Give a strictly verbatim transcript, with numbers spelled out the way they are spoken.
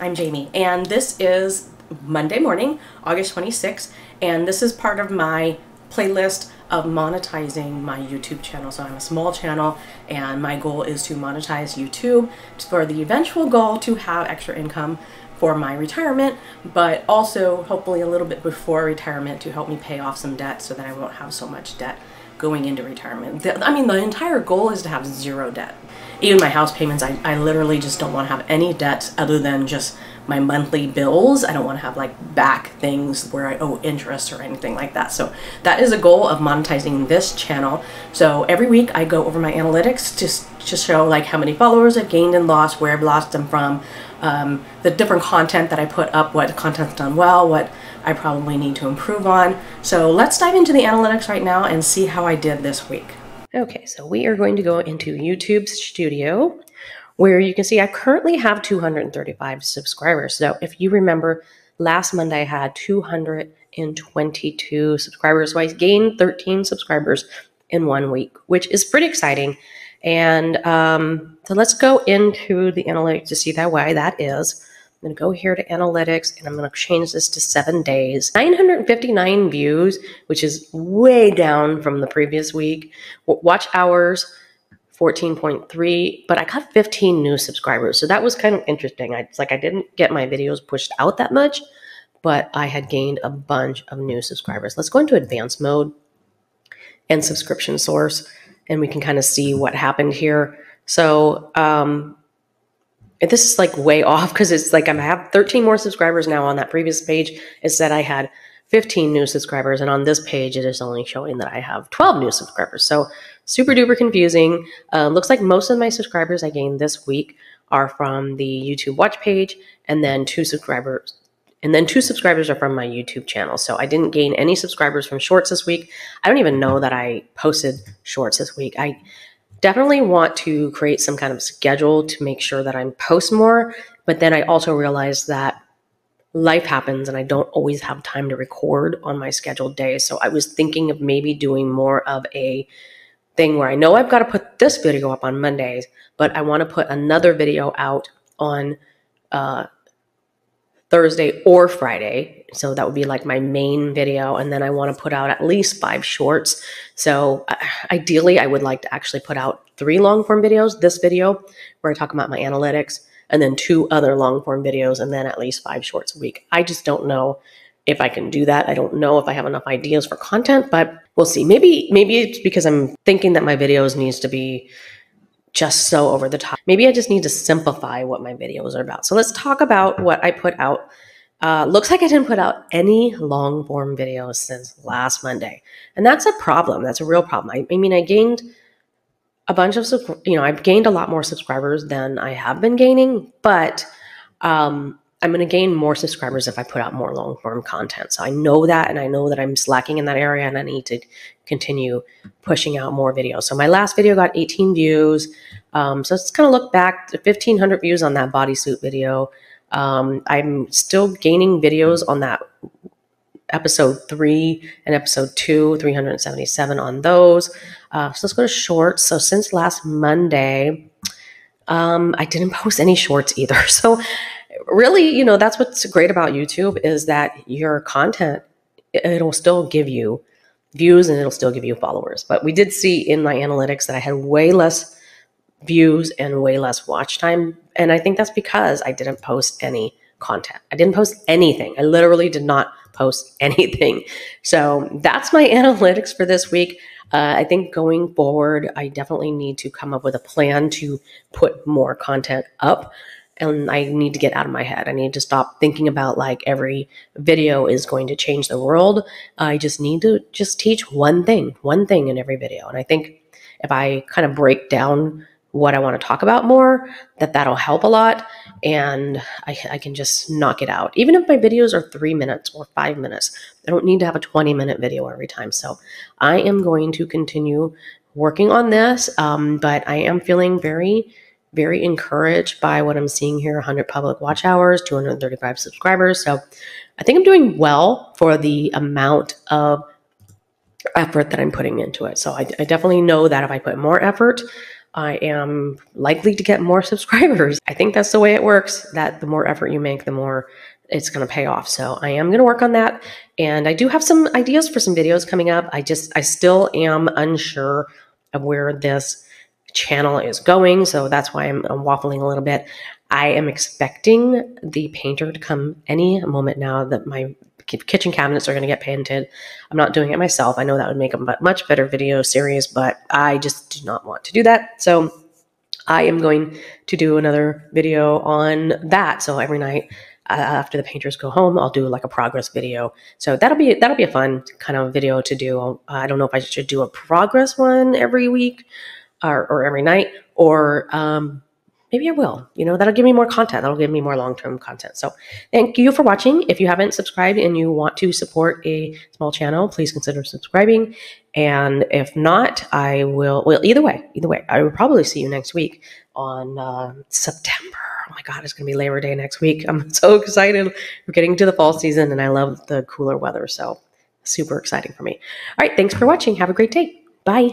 I'm Jamie, and this is Monday morning, August twenty-sixth, and this is part of my playlist of monetizing my YouTube channel. So I'm a small channel, and my goal is to monetize YouTube for the eventual goal to have extra income for my retirement, but also hopefully a little bit before retirement to help me pay off some debt so that I won't have so much debt going into retirement. The, I mean, the entire goal is to have zero debt. Even my house payments, I, I literally just don't want to have any debts other than just my monthly bills. I don't want to have like back things where I owe interest or anything like that. So that is a goal of monetizing this channel. So every week I go over my analytics to, to show like how many followers I've gained and lost, where I've lost them from, um, the different content that I put up, what content's done well, what I probably need to improve on. So let's dive into the analytics right now and see how I did this week. Okay, so we are going to go into YouTube Studio, where you can see I currently have two hundred thirty-five subscribers. So if you remember, last Monday I had two hundred twenty-two subscribers. So I gained thirteen subscribers in one week, which is pretty exciting. And um, so let's go into the analytics to see that why that is. I'm going to go here to analytics, and I'm going to change this to seven days. nine hundred fifty-nine views, which is way down from the previous week. Watch hours, fourteen point three, but I got fifteen new subscribers. So that was kind of interesting. I, it's like I didn't get my videos pushed out that much, but I had gained a bunch of new subscribers. Let's go into advanced mode and subscription source, and we can kind of see what happened here. So, um, this is like way off because it's like I have thirteen more subscribers now on that previous page. It said I had fifteen new subscribers, and on this page it is only showing that I have twelve new subscribers. So super duper confusing. Uh, looks like most of my subscribers I gained this week are from the YouTube watch page, and then two subscribers, and then two subscribers are from my YouTube channel. So I didn't gain any subscribers from Shorts this week. I don't even know that I posted Shorts this week. I definitely want to create some kind of schedule to make sure that I'm post more, but then I also realized that life happens and I don't always have time to record on my scheduled day. So I was thinking of maybe doing more of a thing where I know I've got to put this video up on Mondays, but I want to put another video out on uh, Thursday or Friday. So that would be like my main video. And then I want to put out at least five shorts. So uh, ideally I would like to actually put out three long form videos, this video where I talk about my analytics, and then two other long form videos, and then at least five shorts a week. I just don't know if I can do that. I don't know if I have enough ideas for content, but we'll see. Maybe, maybe it's because I'm thinking that my videos needs to be just so over the top. Maybe I just need to simplify what my videos are about. So let's talk about what I put out. Uh, looks like I didn't put out any long form videos since last Monday. And that's a problem. That's a real problem. I, I mean, I gained a bunch of, you know, I've gained a lot more subscribers than I have been gaining, but um, I'm going to gain more subscribers if I put out more long form content. So I know that, and I know that I'm slacking in that area, and I need to continue pushing out more videos. So my last video got eighteen views. Um, so let's kind of look back to fifteen hundred views on that bodysuit video. Um, I'm still gaining videos on that episode three and episode two, three hundred seventy-seven on those. Uh, so let's go to shorts. So since last Monday, um, I didn't post any shorts either. So really, you know, that's what's great about YouTube is that your content, it'll still give you views and it'll still give you followers. But we did see in my analytics that I had way less views and way less watch time. And I think that's because I didn't post any content. I didn't post anything. I literally did not post anything. So that's my analytics for this week. Uh, I think going forward, I definitely need to come up with a plan to put more content up. And I need to get out of my head. I need to stop thinking about like every video is going to change the world. I just need to just teach one thing, one thing in every video. And I think if I kind of break down what I want to talk about more, that that'll help a lot. And I, I can just knock it out. Even if my videos are three minutes or five minutes, I don't need to have a twenty minute video every time. So I am going to continue working on this. Um, but I am feeling very very encouraged by what I'm seeing here, one hundred public watch hours, two hundred thirty-five subscribers. So I think I'm doing well for the amount of effort that I'm putting into it. So I, I definitely know that if I put more effort, I am likely to get more subscribers. I think that's the way it works, that the more effort you make, the more it's going to pay off. So I am going to work on that. And I do have some ideas for some videos coming up. I just, I still am unsure of where this channel is going. So that's why I'm, I'm waffling a little bit. I am expecting the painter to come any moment now, that my kitchen cabinets are going to get painted. I'm not doing it myself. I know that would make a much better video series, but I just do not want to do that. So I am going to do another video on that. So every night uh, after the painters go home, I'll do like a progress video. So that'll be, that'll be a fun kind of video to do. Uh, I don't know if I should do a progress one every week or, or every night, or, um, maybe I will. You know, that'll give me more content. That'll give me more long-term content. So thank you for watching. If you haven't subscribed and you want to support a small channel, please consider subscribing. And if not, I will, well, either way, either way, I will probably see you next week on uh, September. Oh my God, it's going to be Labor Day next week. I'm so excited. We're getting to the fall season and I love the cooler weather. So super exciting for me. All right. Thanks for watching. Have a great day. Bye.